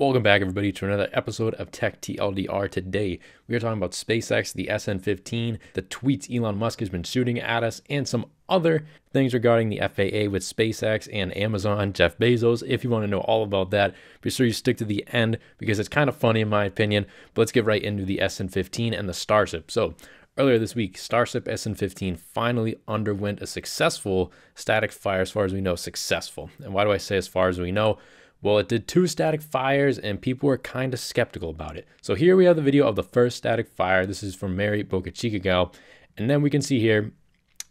Welcome back, everybody, to another episode of Tech TLDR. Today, we are talking about SpaceX, the SN15, the tweets Elon Musk has been shooting at us, and some other things regarding the FAA with SpaceX and Amazon, Jeff Bezos. If you want to know all about that, be sure you stick to the end because it's kind of funny in my opinion. But let's get right into the SN15 and the Starship. So earlier this week, Starship SN15 finally underwent a successful static fire, as far as we know, successful. And why do I say as far as we know? Well, it did two static fires and people were kind of skeptical about it. So here we have the video of the first static fire. This is from Mary Boca Chica Gal. And then we can see here,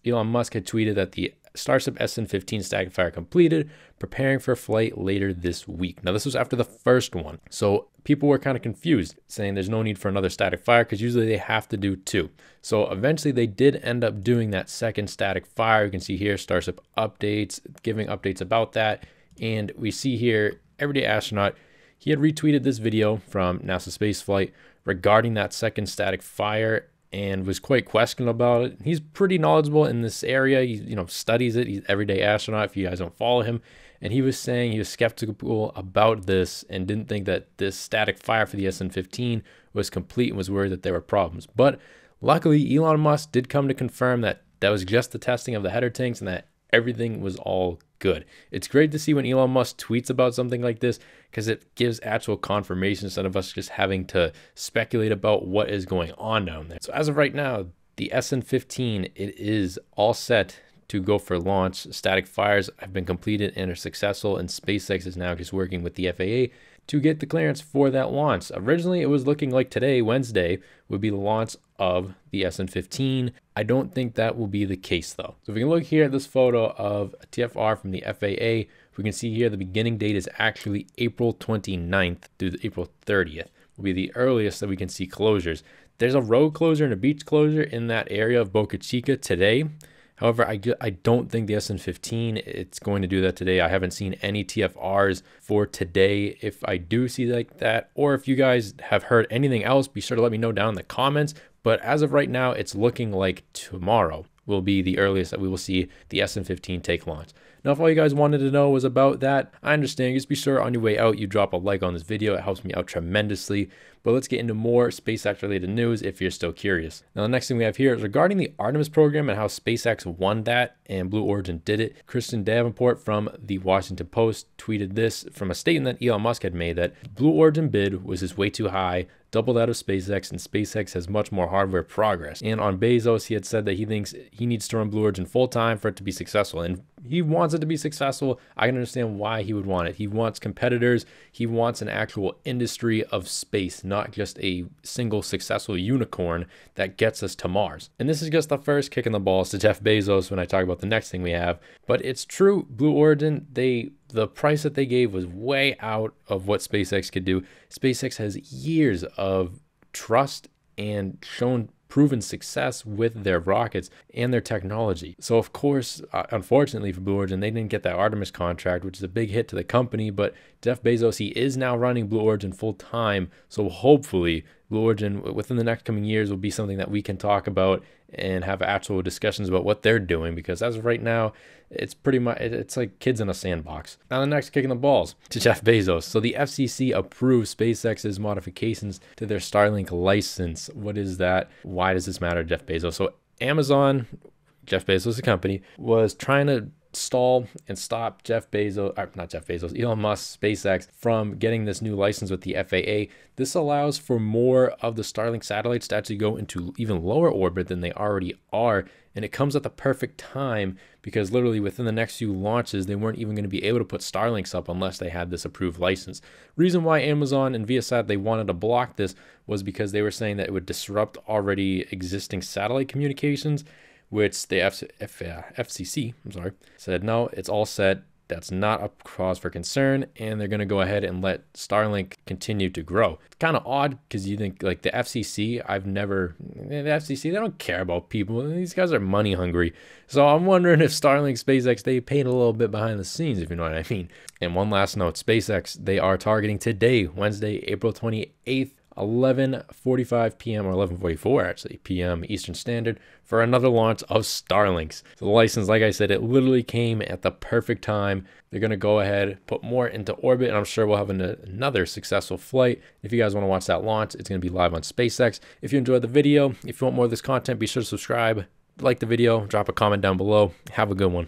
Elon Musk had tweeted that the Starship SN15 static fire completed, preparing for flight later this week. Now, this was after the first one. So people were kind of confused, saying there's no need for another static fire because usually they have to do two. So eventually they did end up doing that second static fire. You can see here Starship updates, giving updates about that. And we see here, Everyday Astronaut, he had retweeted this video from NASA Space Flight regarding that second static fire and was quite questionable about it. He's pretty knowledgeable in this area. He, studies it. He's Everyday Astronaut, if you guys don't follow him. And he was saying he was skeptical about this and didn't think that this static fire for the SN15 was complete and was worried that there were problems. But luckily, Elon Musk did come to confirm that that was just the testing of the header tanks and that everything was all good. It's great to see when Elon Musk tweets about something like this because it gives actual confirmation instead of us just having to speculate about what is going on down there. So as of right now, the SN15, it is all set to go for launch. Static fires have been completed and are successful, and SpaceX is now just working with the FAA to get the clearance for that launch. Originally, it was looking like today, Wednesday, would be the launch of the SN15. I don't think that will be the case though. So if we can look here at this photo of TFR from the FAA, we can see here the beginning date is actually April 29th through April 30th will be the earliest that we can see closures. There's a road closure and a beach closure in that area of Boca Chica today. However, I don't think the SN15, it's going to do that today. I haven't seen any TFRs for today. If I do see like that, or if you guys have heard anything else, be sure to let me know down in the comments. But as of right now, it's looking like tomorrow will be the earliest that we will see the SN15 take launch. Now, if all you guys wanted to know was about that, I understand. Just be sure on your way out, you drop a like on this video. It helps me out tremendously. But let's get into more SpaceX related news if you're still curious. Now, the next thing we have here is regarding the Artemis program and how SpaceX won that and Blue Origin did it. Kristen Davenport from the Washington Post tweeted this from a statement that Elon Musk had made that Blue Origin bid was just way too high, double that of SpaceX, and SpaceX has much more hardware progress. And on Bezos, he had said that he thinks he needs to run Blue Origin full time for it to be successful. And he wants it to be successful. I can understand why he would want it. He wants competitors. He wants an actual industry of space, not just a single successful unicorn that gets us to Mars. And this is just the first kick in the balls to Jeff Bezos when I talk about the next thing we have. But it's true, Blue Origin, the price that they gave was way out of what SpaceX could do. SpaceX has years of trust and shown proven success with their rockets and their technology. So of course, unfortunately for Blue Origin, they didn't get that Artemis contract, which is a big hit to the company, but Jeff Bezos, he is now running Blue Origin full time. So hopefully Blue Origin within the next coming years will be something that we can talk about and have actual discussions about what they're doing, because as of right now, it's pretty much, it's like kids in a sandbox. Now the next kick in the balls to Jeff Bezos. So the FCC approved SpaceX's modifications to their Starlink license. What is that? Why does this matter to Jeff Bezos? So Amazon, Jeff Bezos' company, was trying to stall and stop Elon Musk, SpaceX, from getting this new license with the FAA. This allows for more of the Starlink satellites to actually go into even lower orbit than they already are. And it comes at the perfect time because literally within the next few launches, they weren't even going to be able to put Starlinks up unless they had this approved license. Reason why Amazon and Viasat, they wanted to block this was because they were saying that it would disrupt already existing satellite communications, which the FCC, said, no, it's all set. That's not a cause for concern. And they're going to go ahead and let Starlink continue to grow. It's kind of odd because you think like the FCC, they don't care about people. These guys are money hungry. So I'm wondering if Starlink, SpaceX, they paid a little bit behind the scenes, if you know what I mean. And one last note, SpaceX, they are targeting today, Wednesday, April 28th, 11:45 p.m. or 11:44 actually p.m. Eastern Standard for another launch of Starlinks. So the license, like I said, it literally came at the perfect time. They're going to go ahead, put more into orbit, and I'm sure we'll have another successful flight. If you guys want to watch that launch, it's going to be live on SpaceX. If you enjoyed the video, if you want more of this content, be sure to subscribe, like the video, drop a comment down below. Have a good one.